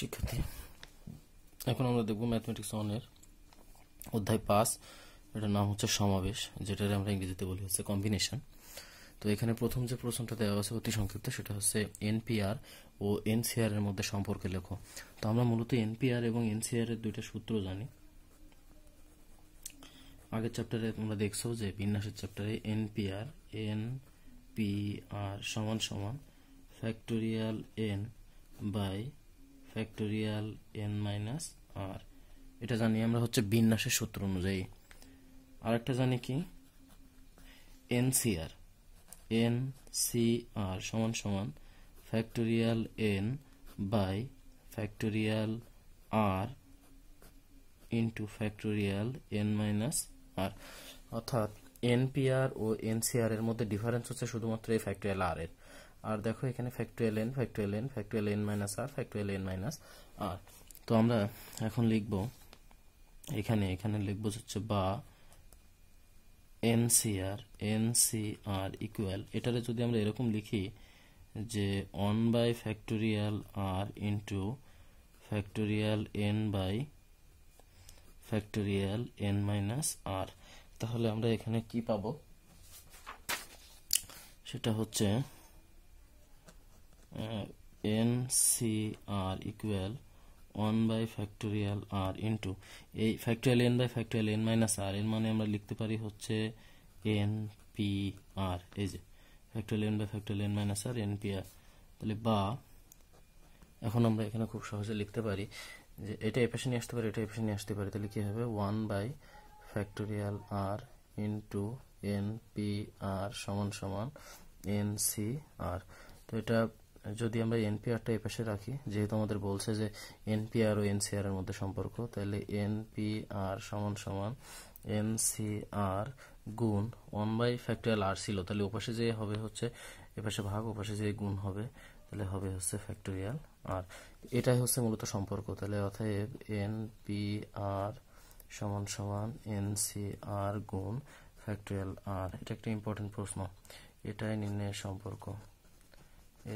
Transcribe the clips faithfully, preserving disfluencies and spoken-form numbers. শিক্ষার্থী, এখন আমরা দেখব ম্যাথমেটিক্স ওয়ানের অধ্যায় পাঁচ, এটার নাম হচ্ছে সমাবেশ, যেটার আমরা ইংরেজিতে বলি হচ্ছে কম্বিনেশন। তো এখানে প্রথম যে প্রশ্নটা দেওয়া আছে অতি সংক্ষিপ্ত, সেটা হচ্ছে এনপিআর ও এনসিআর এর মধ্যে সম্পর্কে লেখো। তো আমরা মূলত এনপিআর এবং এনসিআর এর দুইটা সূত্র জানি। আগের চ্যাপ্টারে তোমরা দেখছো যে বিন্যাসের চ্যাপ্টারে এনপিআর এন পি আর সমান সমান factorial N by factorial N minus আর, এটা জানি আমরা হচ্ছে বিন্যাসের সূত্র অনুযায়ী। আরেকটা জানি কি এনসিআর এন সি আর সমান সমান factorial N by factorial R into factorial N minus আর। অর্থাৎ এনপিআর ও এনসিআর এর মধ্যে ডিফারেন্স হচ্ছে শুধুমাত্র এই ফ্যাক্টোরিয়াল আর এর। আর দেখো এখানে factorial N factorial N factorial N minus আর ফ্যাক্টোরিয়াল এন মাইনাস আর। তো আমরা এখন লিখব এখানে এখানে লিখব হচ্ছে বা এনসিআর এনসিআর ইকুয়াল, এটারে যদি আমরা এরকম লিখি যে one by factorial R into factorial N by factorial N minus আর, তাহলে আমরা এখানে কি পাবো সেটা হচ্ছে N C R equal one by factorial R into এই factorial N by factorial N minus আর এর মানে আমরা লিখতে পারি হচ্ছে এন পি আর, এই যে factorial N by factorial N minus R N P R. তাহলে বা এখন আমরা এখানে খুব সহজে লিখতে পারি যে এটা এ পাশে নিয়ে আসতে পারি, এটা এ পাশে নিয়ে আসতে পারি, তাহলে কী হবে one by factorial R into N P R সমান সমান এন সি আর। তো এটা যদি আমরা এনপিআরটা এই পাশে রাখি, যেহেতু আমাদের বলছে যে এনপিআর ও এনসিআর এর মধ্যে সম্পর্ক, তাহলে এনপিআর সমান সমান এনসিআর গুণ ওয়ান বাই ফ্যাক্টোরিয়াল আর ছিল, তাহলে ওপাশে যে হবে হচ্ছে এপাশে ভাগ, ওপাশে যে গুণ হবে তাহলে হবে হচ্ছে ফ্যাক্টোরিয়াল আর। এটাই হচ্ছে মূলত সম্পর্ক। তাহলে অতএব এনপিআর সমান সমান এনসিআর গুণ ফ্যাক্টোরিয়াল আর, এটা একটা ইম্পর্টেন্ট প্রশ্ন, এটাই নির্ণয়ের সম্পর্ক,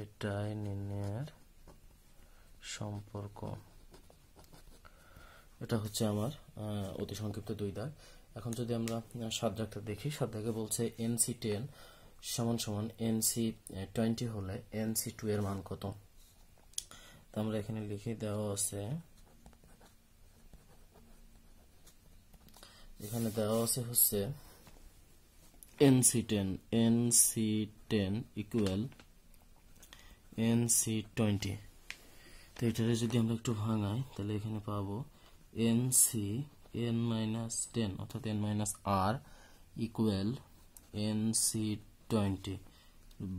এটাই নির্ণয়ের সম্পর্ক। এটা হচ্ছে আমার অতি সংক্ষিপ্ত দুই দাগ। এখন যদি আমরা সাত দাগটা দেখি, সাত দাগে বলছে এনসি টেন সমান সমান এনসি টোয়েন্টি হলে এনসি টু এর মান কত। তো আমরা এখানে লিখে দেওয়া আছে, এখানে দেওয়া আছে হচ্ছে NC ten NC ten equal NC twenty. তো এটারে যদি আমরা একটু ভাঙাই তাহলে এখানে পাবো এনসি এন মাইনাস টেন অর্থাৎ N minus R equal NC twenty,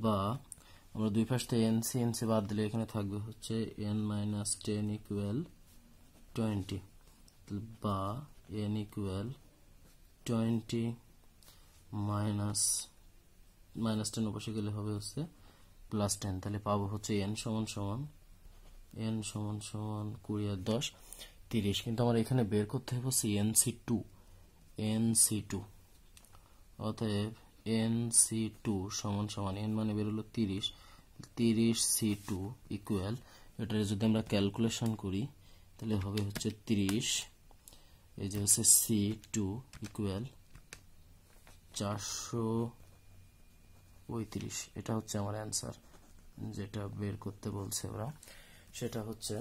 বা আমরা দুই পাশে এনসি এনসি বাদ দিলে এখানে থাকবে হচ্ছে N minus ten equal twenty, বা N equal twenty minus minus ten উপরে গেলে হবে হচ্ছে প্লাস টেন, তাহলে পাবো হচ্ছে এন সমান সমান এন সমান সমান কুড়ি আর দশ তিরিশ। কিন্তু আমার এখানে বের করতে হবে হচ্ছে N C two N C two অতএব এন সি টু সমান সমান এন মানে বের হলো তিরিশ, তিরিশ সি টু ইকুয়াল, এটার যদি আমরা ক্যালকুলেশন করি তাহলে হবে হচ্ছে তিরিশ, এই যে হচ্ছে সি টু ইকুয়াল চারশো পঁয়ত্রিশ। এটা হচ্ছে আমার অ্যান্সার, যেটা বের করতে বলছে ওরা, সেটা হচ্ছে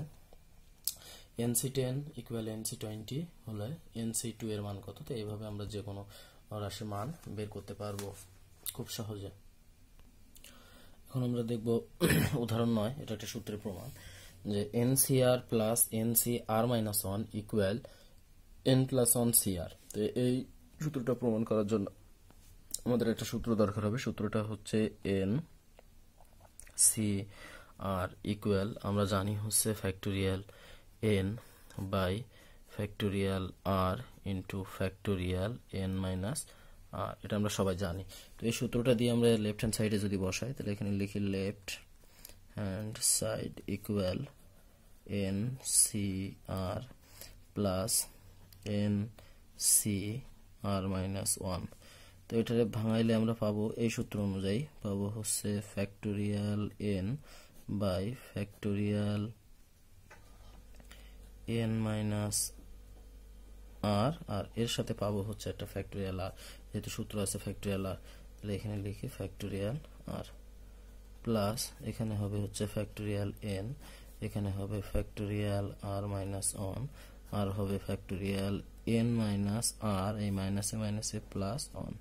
NC ten equal NC twenty হলে এনসি টু এর মান কত। তো এইভাবে আমরা যে কোনো রাশির মান বের করতে পারবো খুব সহজে। এখন আমরা দেখব উদাহরণ নয়, এটা একটা সূত্রের প্রমাণ যে NCR plus NC R minus one equal N plus one CR. তো এই সূত্রটা প্রমাণ করার জন্য আমাদের একটা সূত্র দরকার হবে, সূত্রটা হচ্ছে এন সি আর ইকুয়াল আমরা জানি হচ্ছে factorial N by factorial R into factorial N minus আর, এটা আমরা সবাই জানি। তো এই সূত্রটা দিয়ে আমরা লেফট হ্যান্ড সাইডে যদি বসাই তাহলে এখানে লিখি left hand side equal N C R plus N C R minus one. তো এটারে ভাঙাইলে আমরা পাবো এই সূত্র অনুযায়ী পাবো হচ্ছে factorial N by factorial n minus r আর এর সাথে পাবো হচ্ছে একটা ফ্যাক্টোরিয়াল r, যেহেতু সূত্র আছে ফ্যাক্টোরিয়াল r, তাহলে এখানে লিখি ফ্যাক্টোরিয়াল r প্লাস এখানে হবে হচ্ছে ফ্যাক্টোরিয়াল n, এখানে হবে ফ্যাক্টোরিয়াল r minus one, আর হবে ফ্যাক্টোরিয়াল n minus r, এই minus a minus a plus one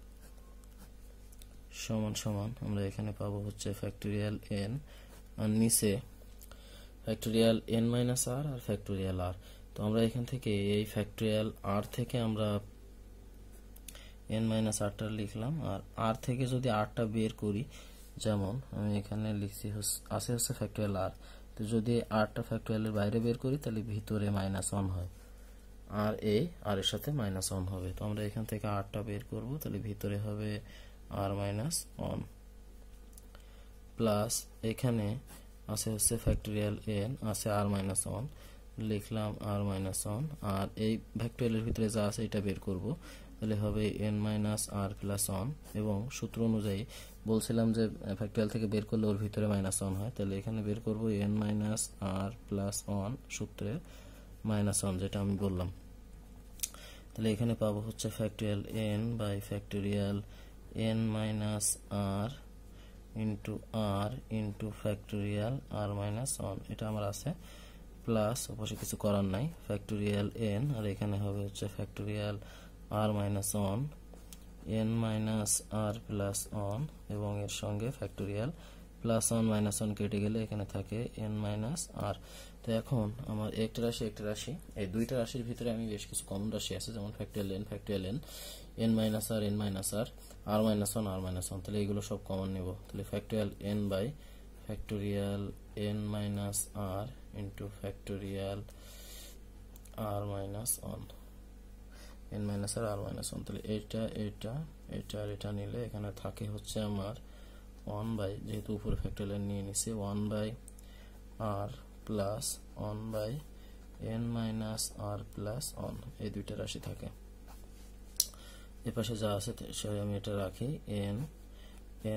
সমান সমান আমরা এখানে পাবো হচ্ছে ফ্যাক্টোরিয়াল n আর নিচে ফ্যাক্টোরিয়াল n minus r আর ফ্যাক্টোরিয়াল r। তো আমরা এখান থেকে এই ফ্যাক্টোরিয়াল r থেকে আমরা n minus r টা লিখলাম, আর r থেকে যদি r টা বের করি, যেমন আমি এখানে লিখছি আছে আছে ফ্যাক্টোরিয়াল r, তো যদি r টা ফ্যাক্টোরিয়ালের বাইরে বের করি তাহলে ভিতরে minus one হয়, আর a r এর সাথে minus one হবে। তো আমরা এখান থেকে r টা বের করব, তাহলে ভিতরে হবে r minus one প্লাস এখানে আছে হচ্ছে ফ্যাক্টোরিয়াল n আছে r minus one, লিখলাম r minus one, আর এই ফ্যাক্টোরিয়ালের ভিতরে যা আছে এটা বের করব, তাহলে হবে n - r + one, এবং সূত্র অনুযায়ী বলছিলাম যে ফ্যাক্টোরিয়াল থেকে বের করলে ওর ভিতরে minus one হয়, তাহলে এখানে বের করব n - r + one সূত্রে minus one যেটা আমি বললাম, তাহলে এখানে পাবো হচ্ছে factorial n by factorial n - r into r into factorial r minus one, এটা আমার আছে প্লাস অবশ্য কিছু করার নাই ফ্যাক্টোরিয়াল n, আর এখানে হবে হচ্ছে factorial r minus one n minus r plus one, এবং এর সঙ্গে factorial plus one minus one কেটে গেলে এখানে থাকে n minus r। তো এখন আমার একটা রাশি একটা রাশি এই দুইটা রাশির ভিতরে আমি বেশ কিছু কমন রাশি আছে, যেমন factorial n factorial n n minus r n minus r r minus one r minus one, তাহলে এগুলো সব কমন নেব, তাহলে factorial n by factorial n minus r into factorial r minus one n minus r r minus one, তাহলে এটা এটা এটা আর এটা নিলে এখানে থাকে হচ্ছে আমার one বাই, যেহেতু উপরে ফ্যাক্টোরিয়াল n নিয়ে নিছি, one বাই r প্লাস one by n minus r plus one, এই দুইটা রাশি থাকে। এই পাশে যা আছে সেটা আমি এটা রাখি n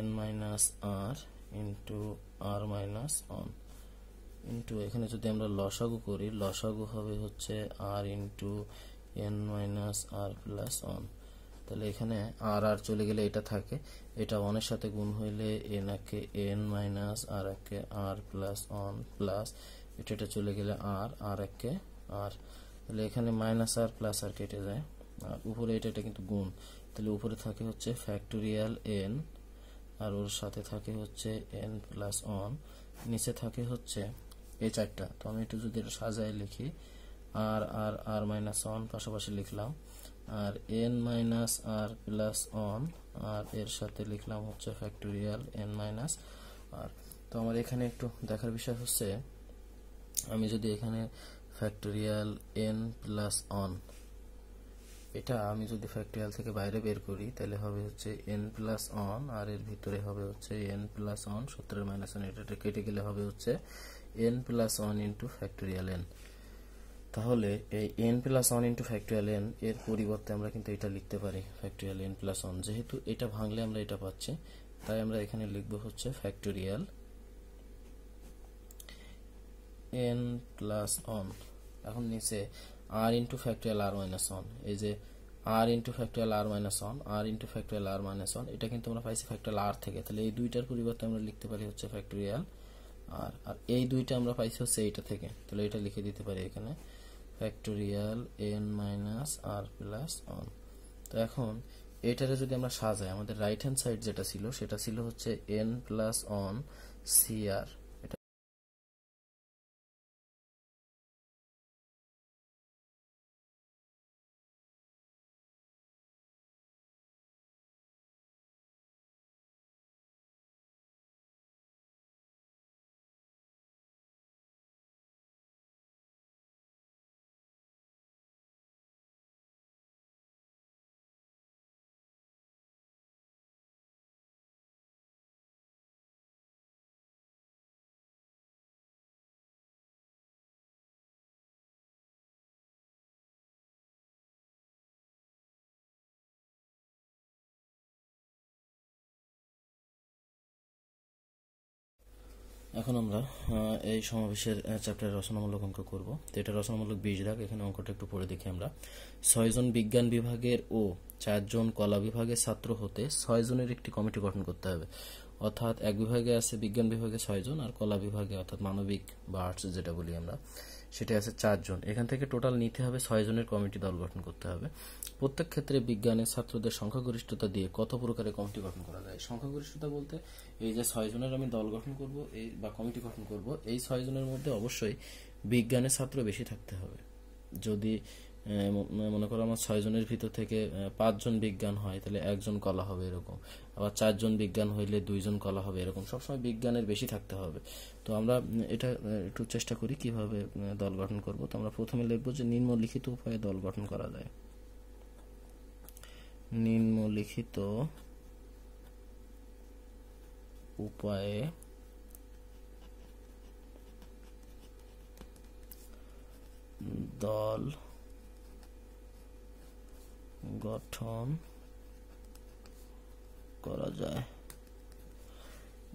n minus r into r minus one into, এখানে যদি আমরা লসাগু করি লসাগু হবে হচ্ছে r into n minus r plus one, তাহলে এখানে r r চলে গেলে এটা থাকে, এটা one এর সাথে গুণ হইলে n একে n minus r একে r plus one plus এটা এটা চলে গেলে r r একে r, তাহলে এখানে minus r plus r কেটে যায়, আর উপরে এটা এটা কিন্তু গুণ, তাহলে উপরে থাকে হচ্ছে ফ্যাক্টোরিয়াল n আর ওর সাথে থাকে হচ্ছে n প্লাস one, নিচে থাকে হচ্ছে এই চারটা। তো আমি একটু যদি সাজায় লিখি r r r minus one পাশাপাশি লিখলাম, আর n minus r plus one আর এর সাথে লিখলাম হচ্ছে ফ্যাক্টোরিয়াল n minus r। তো আমার এখানে একটু দেখার বিষয় হচ্ছে আমি যদি এখানে ফ্যাক্টোরিয়াল n plus one এটা আমি যদি ফ্যাক্টোরিয়াল থেকে বাইরে বের করি তাহলে হবে হচ্ছে n plus one আর এর ভিতরে হবে হচ্ছে n plus one সূত্রের minus one, এটা কেটে গেলে হবে হচ্ছে n plus one into factorial n, তাহলে এই n plus one into factorial n এর পরিবর্তে আমরা কিন্তু এটা লিখতে পারি ফ্যাক্টোরিয়াল n plus one, যেহেতু এটা ভাঙলে আমরা এটা পাচ্ছি তাই আমরা এখানে লিখব হচ্ছে ফ্যাক্টোরিয়াল n plus one। এখন নিচে r into factorial r minus one, এই যে r into factorial r minus one r into factorial r minus one এটা কিন্তু আমরা পাইছি factorial r থেকে, তাহলে এই দুইটার পরিবর্তে আমরা লিখতে পারি হচ্ছে factorial r, আর এই দুইটা আমরা পাইছি হচ্ছে এইটা থেকে, তাহলে এটা লিখে দিতে পারি এখানে factorial n minus r plus one। তো এখন এটারে যদি আমরা সাজাই আমাদের রাইট হ্যান্ড সাইড যেটা ছিল সেটা ছিল হচ্ছে n plus one cr, এখন আমরা এই সমাবেশের চ্যাপ্টারে রচনামূলক অঙ্ক করব। তো এটা রচনামূলক বিশ দাগ। এখানে অঙ্কটা একটু পড়ে দেখি আমরা। ছয়জন বিজ্ঞান বিভাগের ও চারজন কলা বিভাগের ছাত্র হতে ছয়জনের একটি কমিটি গঠন করতে হবে। অর্থাৎ এক বিভাগে আছে বিজ্ঞান বিভাগে ছয়জন আর কলা বিভাগে অর্থাৎ মানবিক বা আর্টস যেটা বলি আমরা সেটা আছে চারজন। এখান থেকে টোটাল নিতে হবে ছয়জনের কমিটি দল গঠন করতে হবে। প্রত্যেক ক্ষেত্রে বিজ্ঞানের ছাত্রদের সংখ্যাগরিষ্ঠতা দিয়ে কত প্রকারের কমিটি গঠন করা যায়? সংখ্যাগরিষ্ঠতা বলতে এই যে ছয়জনের আমি দল গঠন করব এই বা কমিটি গঠন করব, এই ছয়জনের মধ্যে অবশ্যই বিজ্ঞানের ছাত্র বেশি থাকতে হবে। যদি মনে করো আমার ছয়জনের ভিতর থেকে পাঁচজন বিজ্ঞান হয় তাহলে একজন কলা হবে এরকম, আবার চারজন বিজ্ঞান হইলে দুইজন কলা হবে এরকম, সবসময় বিজ্ঞানের বেশি থাকতে হবে। তো আমরা এটা একটু চেষ্টা করি কিভাবে দল গঠন করব। তো আমরা প্রথমে লিখব যে নিম্নলিখিত উপায়ে দল গঠন করা যায়। নিম্নলিখিত উপায়ে দল গঠন করা যায়।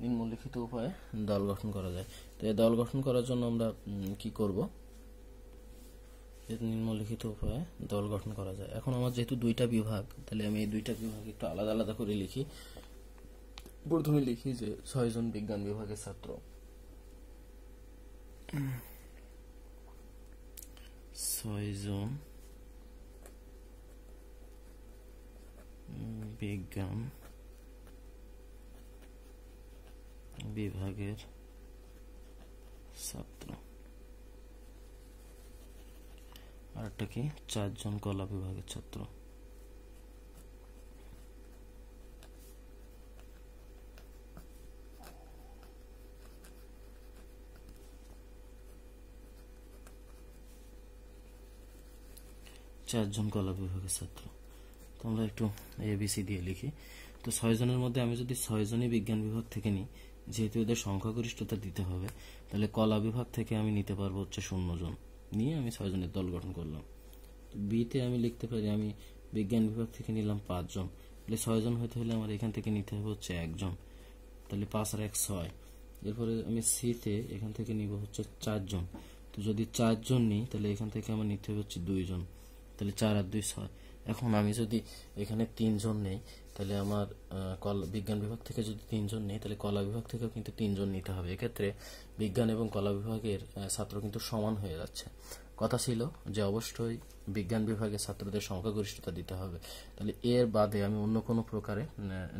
নিম্নলিখিত উপায়ে দল গঠন করা যায়। তো এই দল গঠন করার জন্য আমরা কি করব? নিম্নলিখিত উপায়ে দল গঠন করা যায়। এখন আমার যেহেতু দুইটা বিভাগ তাহলে আমি এই দুইটা বিভাগ একটু আলাদা আলাদা করে লিখি। প্রথমে লিখি যে ছয়জন বিজ্ঞান বিভাগের ছাত্র, ছয়জন বিজ্ঞান বিভাগের ছাত্র, আর একটা কি চারজন কলা বিভাগের ছাত্র। চারজন কলা বিভাগের ছাত্র আমরা একটু এবিসি দিয়ে লিখি। তো ছয়জনের মধ্যে আমি যদি ছয়জনই বিজ্ঞান বিভাগ থেকে নিই, যেহেতু ওদের সংখ্যাগরিষ্ঠতা দিতে হবে, তাহলে কলা বিভাগ থেকে আমি নিতে পারবো হচ্ছে শূন্য জন, নিয়ে আমি ছয়জনের দল গঠন করলাম। বিতে আমি লিখতে পারি আমি বিজ্ঞান বিভাগ থেকে নিলাম পাঁচজন, তাহলে ছয়জন হতে হলে আমার এখান থেকে নিতে হবে হচ্ছে একজন, তাহলে পাঁচ আর এক ছয়। এরপরে আমি সিতে এখান থেকে নিব হচ্ছে চারজন, তো যদি চারজন নিই তাহলে এখান থেকে আমার নিতে হবে হচ্ছে দুইজন, তাহলে চার আর দুই ছয়। এখন আমি যদি এখানে তিনজন নেই তাহলে আমার কলা বিজ্ঞান বিভাগ থেকে যদি তিনজন নেই তাহলে কলা বিভাগ থেকেও কিন্তু তিনজন নিতে হবে। এক্ষেত্রে বিজ্ঞান এবং কলা বিভাগের ছাত্র কিন্তু সমান হয়ে যাচ্ছে। কথা ছিল যে অবশ্যই বিজ্ঞান বিভাগের ছাত্রদের সংখ্যাগরিষ্ঠতা দিতে হবে, তাহলে এর বাদে আমি অন্য কোনো প্রকারে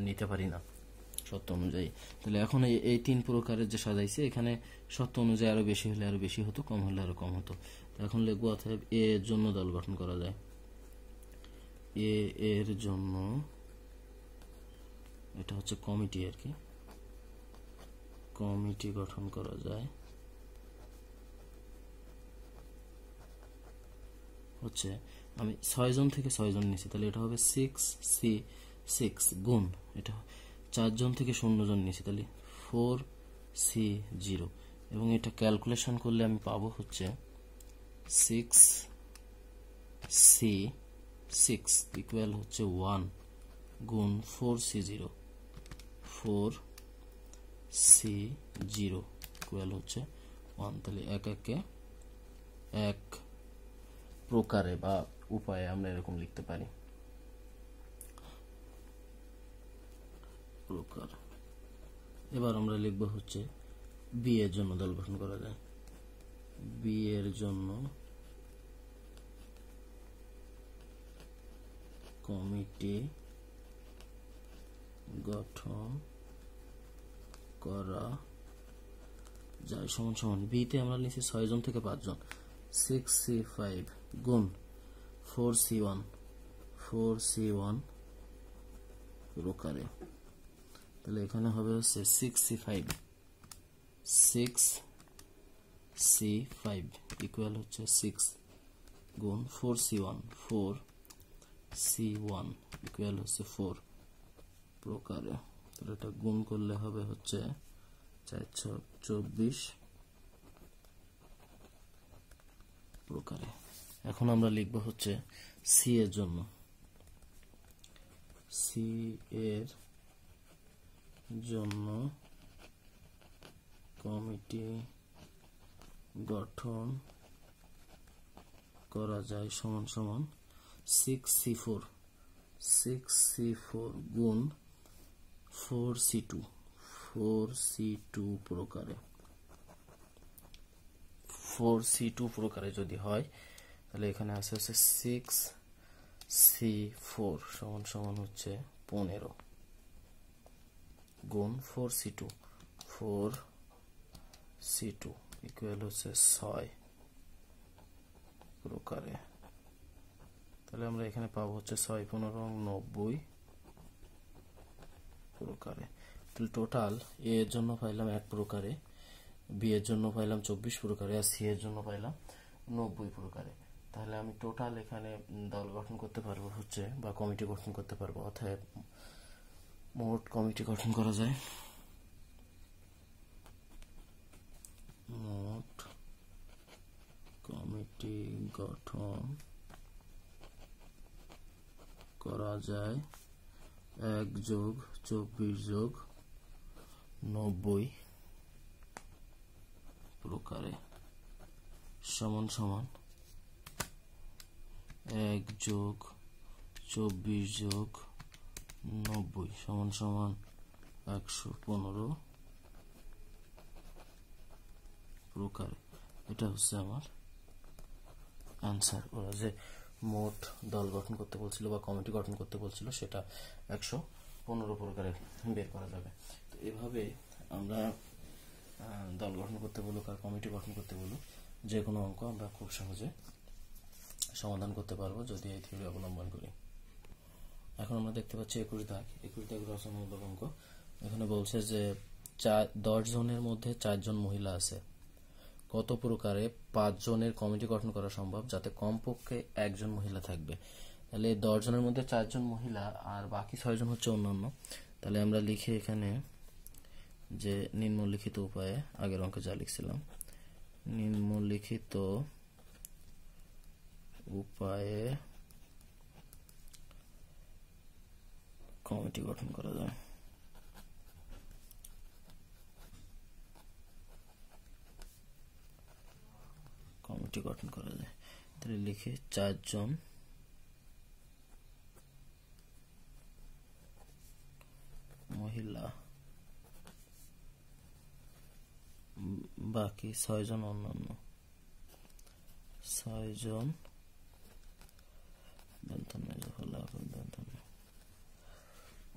নিতে পারি না সত্য অনুযায়ী। তাহলে এখন এই তিন প্রকারের যে সাজাইছে এখানে সত্য অনুযায়ী আরো বেশি হলে আরো বেশি হতো, কম হলে আরো কম হতো। এখন লিখবো অতএব এর জন্য দল গঠন করা যায়। এ এর জন্য এটা হচ্ছে কমিটি আর কি, কমিটি গঠন করা যায় হচ্ছে আমি ছয়জন থেকে ছয়জন নিয়েছি, তাহলে এটা হবে সিক্স সি সিক্স গুণ এটা চারজন থেকে শূন্য জন নিয়েছি তাহলে ফোর সি জিরো, এবং এটা ক্যালকুলেশন করলে আমি পাবো হচ্ছে সিক্স সি সিক্স ইকুয়াল হচ্ছে ওয়ান গুণ four C zero, four C zero equal হচ্ছে ওয়ান। তাহলে এক একে এক প্রকারে বা উপায়ে আমরা এরকম লিখতে পারি প্রকার। এবার আমরা লিখবো হচ্ছে বি এর জন্য দল গঠন করা যায়। বি এর জন্য কমিটি গঠন করা যায় সমান সমান বিতে আমরা নিয়েছি ছয়জন থেকে পাঁচজন, সিক্স সি ফাইভ গুণ four C one, four C one প্রকারে, তাহলে এখানে হবে হচ্ছে six C five, six C five equal হচ্ছে সিক্স গুণ four C one, four C one equal হচ্ছে ফোর প্রকারে, তাহলে এটা গুণ করলে হবে হচ্ছে চারশো চব্বিশ প্রকারে। এখন আমরা লিখবো হচ্ছে সি এর জন্য। সি এর জন্য কমিটি গঠন করা যায় সমান সমান six C four six C four গুণ four C two four C two প্রকারে ফোর সি টু প্রকারে যদি হয় তাহলে এখানে আছে হচ্ছে সিক্স সি ফোর সমান সমান হচ্ছে পনেরো গুণ four C two four C two equal হচ্ছে ছয় প্রকারে। তাহলে আমরা এখানে পাবো হচ্ছে ছয় পনেরো নব্বই প্রকারে। তাহলে টোটাল এ এর জন্য পাইলাম এক প্রকারে, বি এর জন্য পাইলাম চব্বিশ প্রকারে, আর সি এর জন্য পাইলাম নব্বই প্রকারে। তাহলে আমি টোটাল এখানে দল গঠন করতে পারবো হচ্ছে বা কমিটি গঠন করতে পারবো, অর্থাৎ মোট কমিটি গঠন করা যায় মোট কমিটি গঠন করা যায় এক যোগ চব্বিশ যোগ নব্বই প্রকারে সমান সমান এক যোগ চব্বিশ যোগ নব্বই সমান সমান একশো পনেরো প্রকারে। এটা হচ্ছে আমার আনসার। ওরা যে মোট দল গঠন করতে বলছিল বা কমিটি গঠন করতে বলছিল সেটা একশো পনেরো প্রকারে বের করা যাবে। তো এভাবে আমরা দল গঠন করতে বলুক আর কমিটি গঠন করতে বলুক যে কোনো অঙ্ক আমরা খুব সহজে সমাধান করতে পারবো যদি এই থিওরি অবলম্বন করি। এখন আমরা দেখতে পাচ্ছি একুশ দাগ, একুশ দাগ রচনামূলক অঙ্ক। এখানে বলছে যে চার দশ জনের মধ্যে চারজন মহিলা আছে, কত প্রকারে পাঁচ জনের কমিটি গঠন করা সম্ভব যাতে কমপক্ষে একজন মহিলা থাকবে। তাহলে দশ জনের মধ্যে চারজন মহিলা আর বাকি ছয়জন হচ্ছে অন্যান্য। তাহলে আমরা লিখে এখানে যে নিম্নলিখিত উপায়ে আগের অঙ্কে যা লিখছিলাম নিম্নলিখিত উপায়ে কমিটি গঠন করা যায়। কমিটি গঠন করা যায় তাহলে লিখে চারজন মহিলা বাকি ছয়জন অন্যান্য, ছয়জন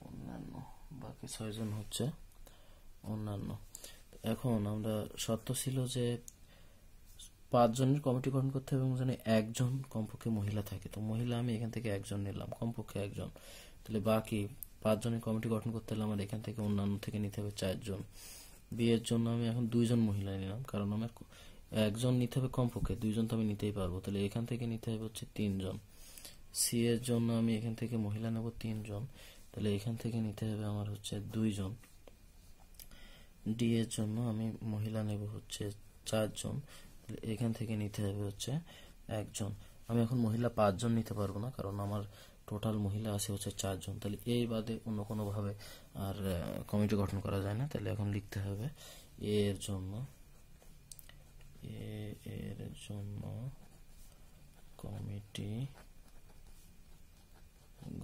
অন্যান্য বাকি ছয়জন হচ্ছে অন্যান্য। এখন আমরা শর্ত ছিল যে পাঁচজনের কমিটি গঠন করতে হবে এবং যেন একজন কমপক্ষে মহিলা থাকে। তো মহিলা আমি এখান থেকে একজন নিলাম, কমপক্ষে একজন। তাহলে বাকি পাঁচজনের কমিটি গঠন করতে হলে আমার এখান থেকে অন্যান্য থেকে নিতে হবে চারজন। বিয়ের জন্য আমি এখন দুইজন মহিলা নিলাম, কারণ আমার একজন নিতে হবে কমপক্ষে, দুইজন তো আমি নিতেই পারবো। তাহলে এখান থেকে নিতে হবে হচ্ছে তিনজন। সি এর জন্য আমি এখান থেকে মহিলা নেব তিনজন, তাহলে এখান থেকে নিতে হবে আমার হচ্ছে দুইজন। ডি এর জন্য আমি মহিলা নেব হচ্ছে চারজন, এখান থেকে নিতে হবে হচ্ছে একজন। আমি এখন মহিলা পাঁচজন নিতে পারবো না, কারণ আমার টোটাল মহিলা আছে হচ্ছে চারজন। তাহলে এই বাদে অন্য কোনোভাবে আর কমিটি গঠন করা যায় না। তাহলে এখন লিখতে হবে এর জন্য এর জন্য কমিটি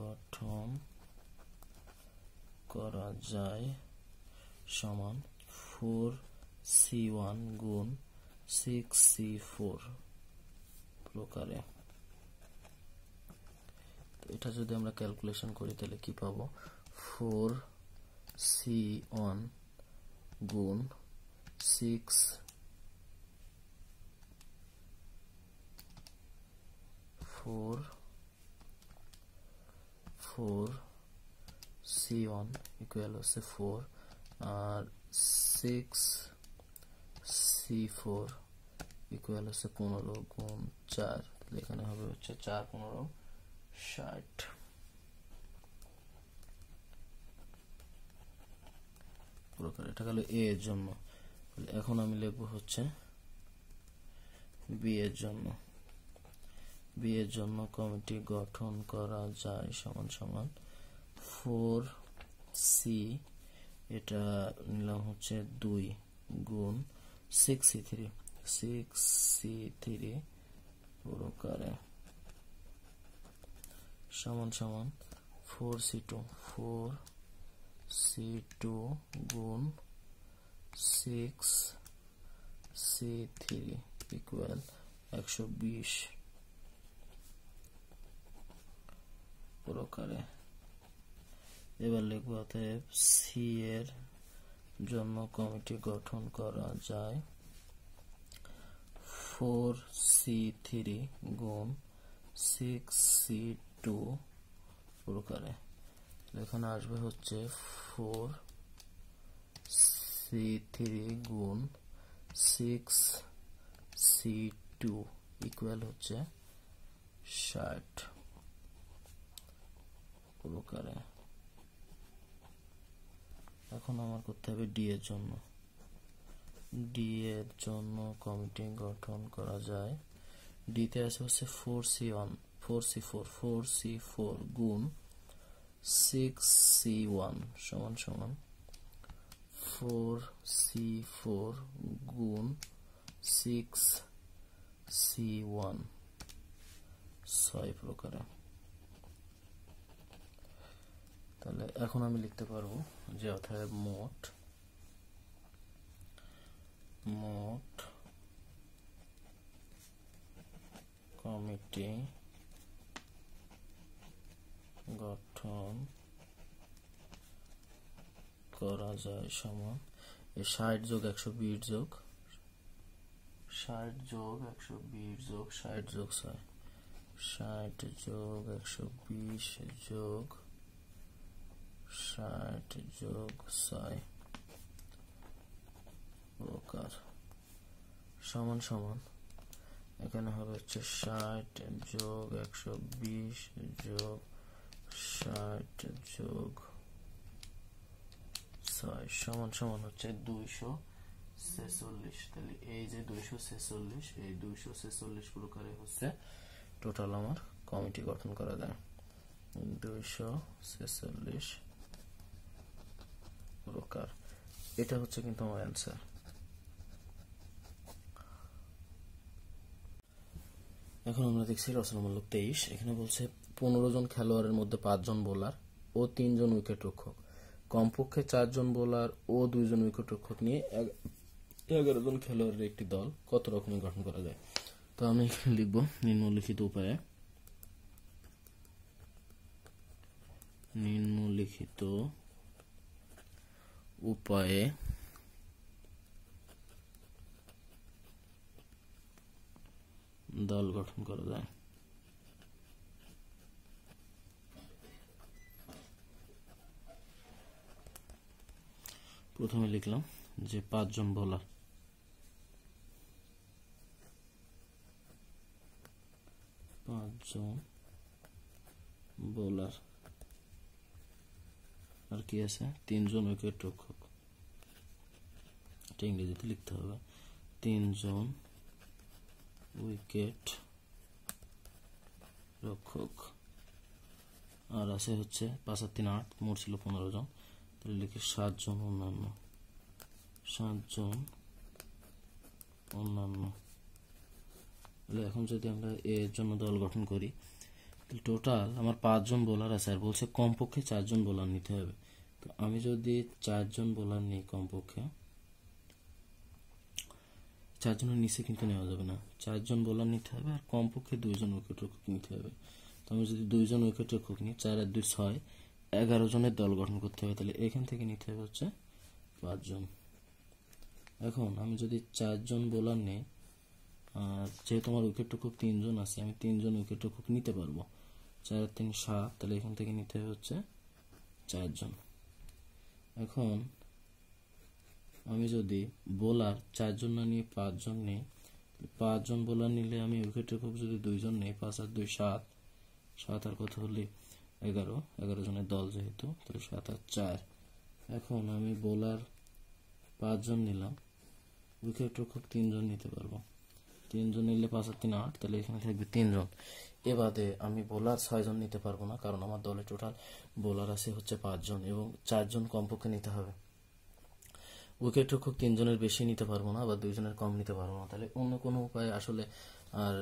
গঠন করা যায় সমান ফোর সি ওয়ান গুণ সিক্স সি ফোর প্রকারে। এটা যদি আমরা ক্যালকুলেশন করি তাহলে কি পাবো, ফোর সি ওয়ান গুণ six four four C one equal হচ্ছে ফোর আর সিক্স সি ফোর ইকুয়াল হচ্ছে পনেরো গুণ চার। তাহলে এখানে হবে হচ্ছে চার পনেরো ষাট। এটা গেল এ এর জন্য। এখন আমি লিখবো হচ্ছে বি এর জন্য। বি এর জন্য কমিটি গঠন করা যায় সমান সমান ফোর সি, এটা নিলাম হচ্ছে দুই गुण six C three six C three प्रकारे समान समान four C two four C two गुण सिक्स सी थ्री इक्वल एक्शो बीस प्रकारे এবার লিখব অতএব সি এর জন্য কমিটি গঠন করা যায় ফোর সি থ্রি গুণ সিক্স সি টু প্রকারে এখানে আসবে হচ্ছে ফোর সি থ্রি গুণ সিক্স সি টু ইকুয়াল হচ্ছে ষাট প্রকারে এখন আমার করতে হবে ডি এর জন্য ডি এর জন্য কমিটি গঠন করা যায় ডি তে আছে হচ্ছে four C one four C four four C four গুণ সিক্স সি ওয়ান সমান সমান ফোর সি ফোর গুণ সিক্স সি ওয়ান ছয় প্রকারে তাহলে এখন আমি লিখতে পারবো যে অতএব মোট মোট কমিটি গঠন করা যায় সমান এই ষাট যোগ একশো বিশ যোগ ষাট যোগ একশো বিশ যোগ ষাট যোগ ছয় ষাট যোগ একশো বিশ যোগ ষাট যোগ ছয় প্রকার সমান সমান এখানে হবে হচ্ছে ষাট যোগ একশো বিশ যোগ ষাট যোগ ছয় সমান সমান হচ্ছে দুইশো ছেচল্লিশ তাহলে এই যে দুইশো ছেচল্লিশ এই দুইশো ছেচল্লিশ প্রকারে হচ্ছে টোটাল আমার কমিটি গঠন করা যায় দুইশো ছেচল্লিশ প্রকার এটা হচ্ছে কিন্তু আমার অ্যানসার এখন আমরা দেখছি রচনা মূলক তেইশ এখানে বলছে পনেরো জন খেলোয়াড়ের মধ্যে পাঁচ জন বোলার ও তিন জন উইকেট রক্ষক কমপক্ষে চার জন বোলার ও দুই জন উইকেট রক্ষক নিয়ে এগারো জন খেলোয়াড়ের একটি দল কত রকমের গঠন করা যায় তো আমি এখানে লিখব নিম্নলিখিত উপায়ে নিম্নলিখিত উপায়ে দল গঠন করা যায় প্রথমে লিখলাম যে পাঁচজন বোলার পাঁচজন বোলার আর কি আছে তিনজন উইকেট রক্ষক এটা ইংরেজিতে লিখতে হবে তিনজন উইকেট রক্ষক আর আছে হচ্ছে পাঁচ আর তিন আট মোট ছিল পনেরো জন তাহলে লিখে সাতজন অন্যান্য সাতজন অন্যান্য তাহলে এখন যদি আমরা এর জন্য দল গঠন করি টোটাল আমার পাঁচজন বোলার আছে আর বলছে কমপক্ষে চারজন বোলার নিতে হবে তো আমি যদি চারজন বোলার নিই কমপক্ষে চারজনের নিচে কিন্তু নেওয়া যাবে না চারজন বোলার নিতে হবে আর কমপক্ষে দুইজন উইকেট রক্ষক নিতে হবে তো আমি যদি দুইজন উইকেট রক্ষক নিই চার আর দুই ছয় এগারো জনের দল গঠন করতে হবে তাহলে এখান থেকে নিতে হবে হচ্ছে পাঁচজন এখন আমি যদি চারজন বোলার নিই আর যেহেতু আমার উইকেট রক্ষক তিনজন আছে আমি তিনজন উইকেট রক্ষক নিতে পারবো চার তিন সাত তাহলে এখান থেকে নিতে হবে হচ্ছে চারজন এখন আমি যদি বোলার চারজন না নিয়ে পাঁচজন নেই পাঁচজন বোলার নিলে আমি উইকেট রক্ষক যদি দুইজন নেই পাঁচ আর দুই সাত সাত আর কত হলে এগারো এগারো জনের দল যেহেতু তাহলে সাত আর চার এখন আমি বোলার পাঁচজন নিলাম উইকেট রক্ষক তিনজন নিতে পারবো তিনজন নিলে পাঁচ আর তিন আট তাহলে এখানে থাকবে তিনজন এ বাদে আমি বোলার ছয়জন নিতে পারবো না কারণ আমার দলে টোটাল বোলার আছে হচ্ছে পাঁচজন এবং চারজন কমপক্ষে নিতে হবে উইকেট রক্ষক তিনজনের বেশি নিতে পারবো না বা দুইজনের কম নিতে পারবো না, তাহলে অন্য কোনো উপায়ে আসলে আর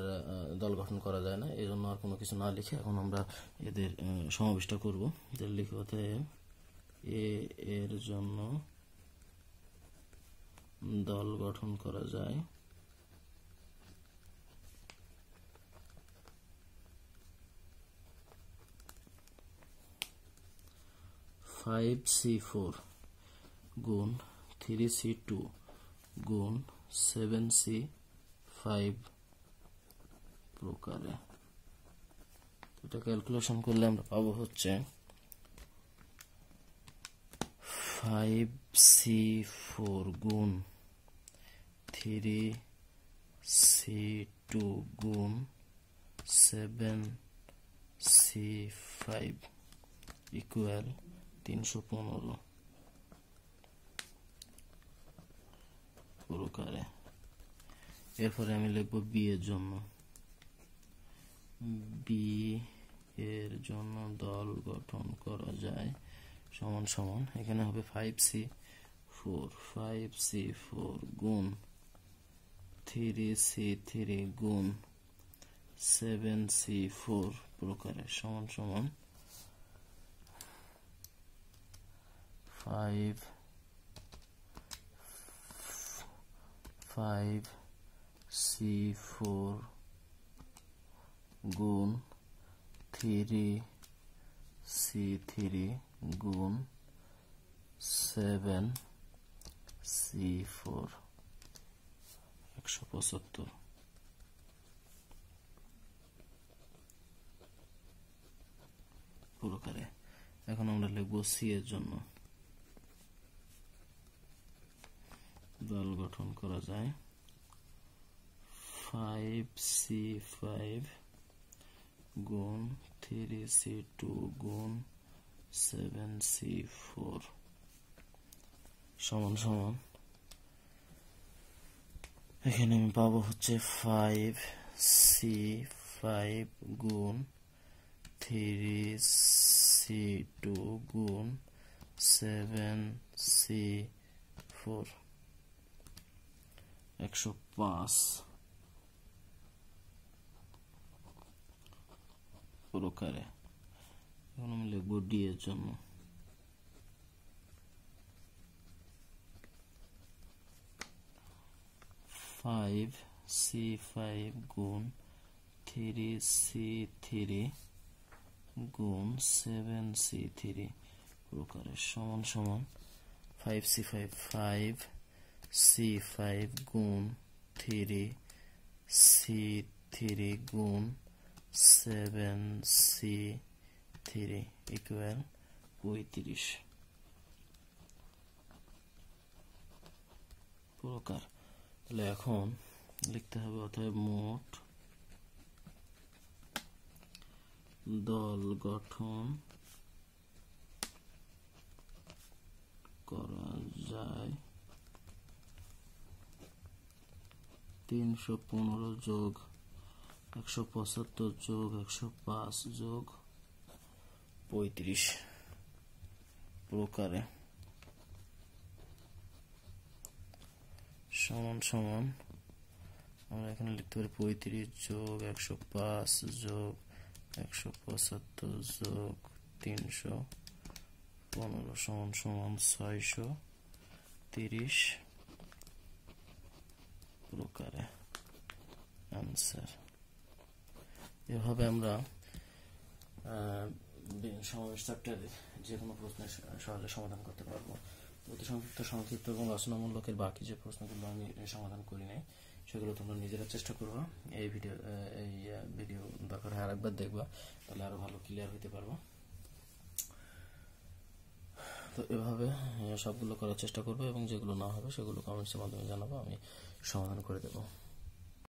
দল গঠন করা যায় না। এজন্য আর কোনো কিছু না লিখে এখন আমরা এদের সমাবেশটা করব। এদের লিখতে এ এর জন্য দল গঠন করা যায় ফাইভ সি ফোর গুণ থ্রি সি টু গুণ সেভেন সি ফাইভ প্রকারে। এটা ক্যালকুলেশন করলে আমরা পাবো হচ্ছে ফাইভ সি ফোর গুণ থ্রি সি টু গুণ সেভেন সি ফাইভ ইকুয়াল তিনশো পনেরো প্রকারে। এরপরে আমি লিখব বি এর জন্য। বি এর জন্য দল গঠন করা যায় সমান সমান এখানে হবে five C four five C four গুণ থ্রি সি থ্রি গুণ সেভেন সি ফোর প্রকারে সমান সমান ফাইভ ফাইভ সি ফোর গুণ থ্রি সি থ্রি গুণ সেভেন সি ফোর একশো পঁচাত্তর। এখন আমরা লিখব সি এর জন্য দল গঠন করা যায় ফাইভ সি ফাইভ গুণ থ্রি সি টু গুণ সেভেন সি ফোর সমান সমান এখানে আমি পাবো হচ্ছে ফাইভ সি ফাইভ গুণ থ্রি সি টু গুণ সেভেন সি ফোর একশো পাঁচ প্রকারে। এখন আমি লিখব ডি এর জন্য ফাইভ সি ফাইভ গুণ থ্রি সি থ্রি গুণ সেভেন সি থ্রি প্রকারে সমান সমান five C five five C five গুণ থ্রি সি থ্রি গুণ সেভেন সি থ্রি ইকুয়াল পঁয়ত্রিশ প্রকার। তাহলে এখন লিখতে হবে অতএব মোট দল গঠন করা যায় তিনশো পনেরো যোগ একশো পঁচাত্তর যোগ একশো পাঁচ যোগ পঁয়ত্রিশ প্রকারে সমান সমান আমরা এখানে লিখতে পারি পঁয়ত্রিশ যোগ একশো পাঁচ যোগ একশো পঁচাত্তর যোগ তিনশো পনেরো সমান সমান ছয়শো তিরিশ প্রকারে আনসার। এভাবে আমরা সমাবেশ চ্যাপ্টারের যে কোনো প্রশ্নের সহজে সমাধান করতে পারবো। অতি সংক্ষিপ্ত সংক্ষিপ্ত এবং রচনামূলকের বাকি যে প্রশ্নগুলো আমি সমাধান করি নাই সেগুলো তোমরা নিজেরা চেষ্টা করবো। এই ভিডিও এই ভিডিও দরকার হয় আরেকবার দেখবা, তাহলে আরো ভালো ক্লিয়ার হইতে পারবো। তো এভাবে সবগুলো করার চেষ্টা করবো এবং যেগুলো না হবে সেগুলো কমেন্টসের মাধ্যমে জানাবো, আমি সমাধান করে দেবো।